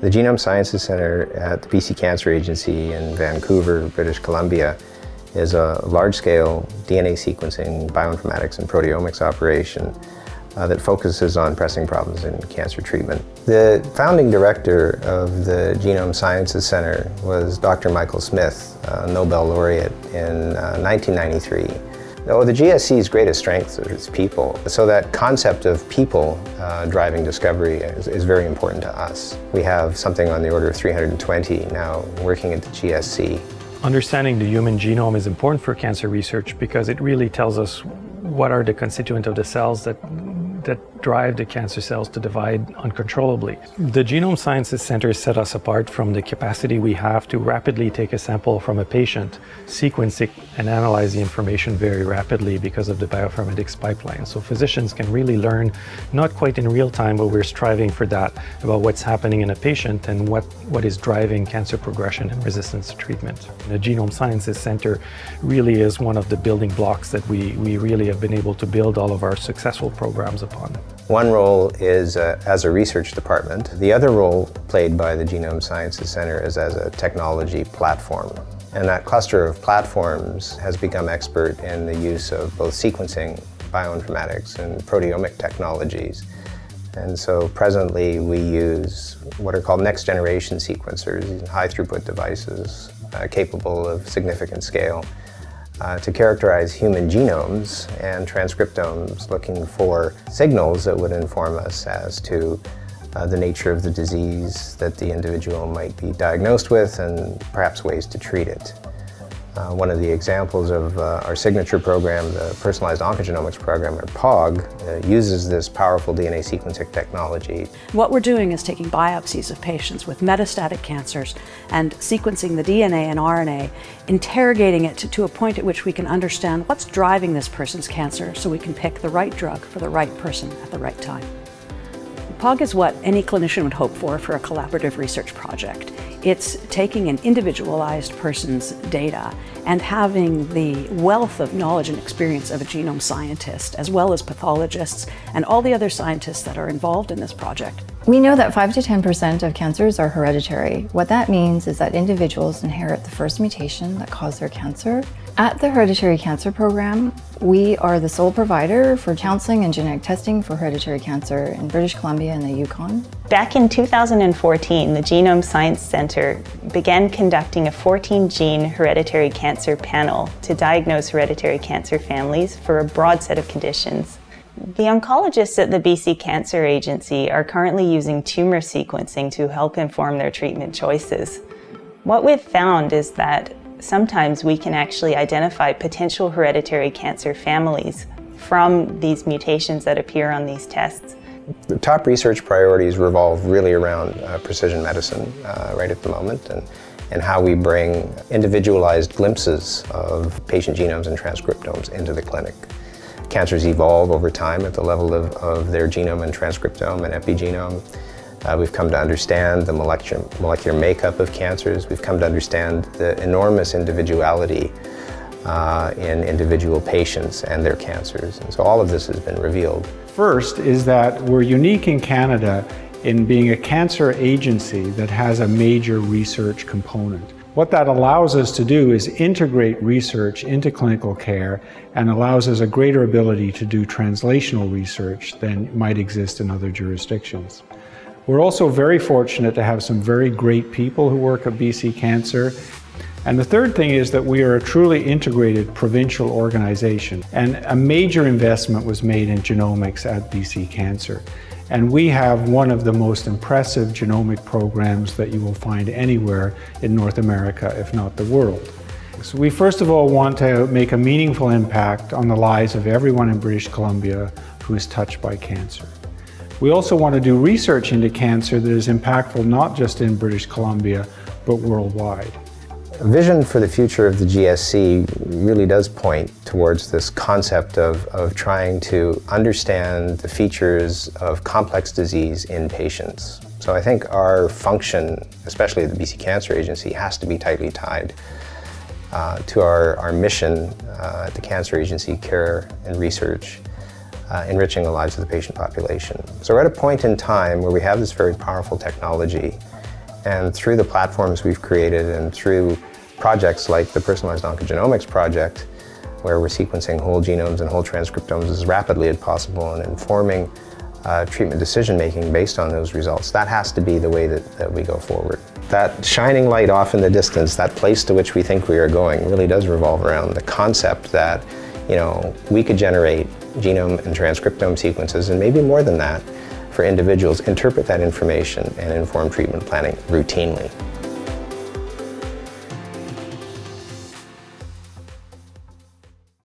The Genome Sciences Center at the BC Cancer Agency in Vancouver, British Columbia, is a large-scale DNA sequencing, bioinformatics, and proteomics operation that focuses on pressing problems in cancer treatment. The founding director of the Genome Sciences Center was Dr. Michael Smith, a Nobel laureate in 1993. The GSC's greatest strength is its people, so that concept of people driving discovery is very important to us. We have something on the order of 320 now working at the GSC. Understanding the human genome is important for cancer research because it really tells us what are the constituents of the cells that drive the cancer cells to divide uncontrollably. The Genome Sciences Center set us apart from the capacity we have to rapidly take a sample from a patient, sequence it, and analyze the information very rapidly because of the bioinformatics pipeline. So physicians can really learn, not quite in real time, but we're striving for that, about what's happening in a patient and what is driving cancer progression and resistance to treatment. The Genome Sciences Center really is one of the building blocks that we really have been able to build all of our successful programs upon. One role is as a research department. The other role played by the Genome Sciences Center is as a technology platform. And that cluster of platforms has become expert in the use of both sequencing, bioinformatics, and proteomic technologies. And so presently we use what are called next-generation sequencers, high-throughput devices capable of significant scale, to characterize human genomes and transcriptomes, looking for signals that would inform us as to the nature of the disease that the individual might be diagnosed with and perhaps ways to treat it. One of the examples of our signature program, the Personalized Oncogenomics Program, or POG, uses this powerful DNA sequencing technology. What we're doing is taking biopsies of patients with metastatic cancers and sequencing the DNA and RNA, interrogating it to a point at which we can understand what's driving this person's cancer so we can pick the right drug for the right person at the right time. POG is what any clinician would hope for a collaborative research project. It's taking an individualized person's data and having the wealth of knowledge and experience of a genome scientist, as well as pathologists and all the other scientists that are involved in this project. We know that 5 to 10% of cancers are hereditary. What that means is that individuals inherit the first mutation that caused their cancer. At the Hereditary Cancer Program, we are the sole provider for counseling and genetic testing for hereditary cancer in British Columbia and the Yukon. Back in 2014, the Genome Science Center began conducting a 14-gene hereditary cancer panel to diagnose hereditary cancer families for a broad set of conditions. The oncologists at the BC Cancer Agency are currently using tumor sequencing to help inform their treatment choices. What we've found is that sometimes we can actually identify potential hereditary cancer families from these mutations that appear on these tests. The top research priorities revolve really around precision medicine right at the moment, and how we bring individualized glimpses of patient genomes and transcriptomes into the clinic. Cancers evolve over time at the level of their genome and transcriptome and epigenome. We've come to understand the molecular makeup of cancers. We've come to understand the enormous individuality in individual patients and their cancers. And so all of this has been revealed. First is that we're unique in Canada in being a cancer agency that has a major research component. What that allows us to do is integrate research into clinical care and allows us a greater ability to do translational research than might exist in other jurisdictions. We're also very fortunate to have some very great people who work at BC Cancer. And the third thing is that we are a truly integrated provincial organization. And a major investment was made in genomics at BC Cancer. And we have one of the most impressive genomic programs that you will find anywhere in North America, if not the world. So we first of all want to make a meaningful impact on the lives of everyone in British Columbia who is touched by cancer. We also want to do research into cancer that is impactful not just in British Columbia, but worldwide. A vision for the future of the GSC really does point towards this concept of trying to understand the features of complex disease in patients. So I think our function, especially at the BC Cancer Agency, has to be tightly tied to our mission at the Cancer Agency, care and research, enriching the lives of the patient population. So we're at a point in time where we have this very powerful technology And through the platforms we've created and through projects like the Personalized Oncogenomics Project, where we're sequencing whole genomes and whole transcriptomes as rapidly as possible and informing treatment decision-making based on those results, that has to be the way that we go forward. That shining light off in the distance, that place to which we think we are going, really does revolve around the concept that, you know, we could generate genome and transcriptome sequences, and maybe more than that, for individuals, interpret that information and inform treatment planning routinely.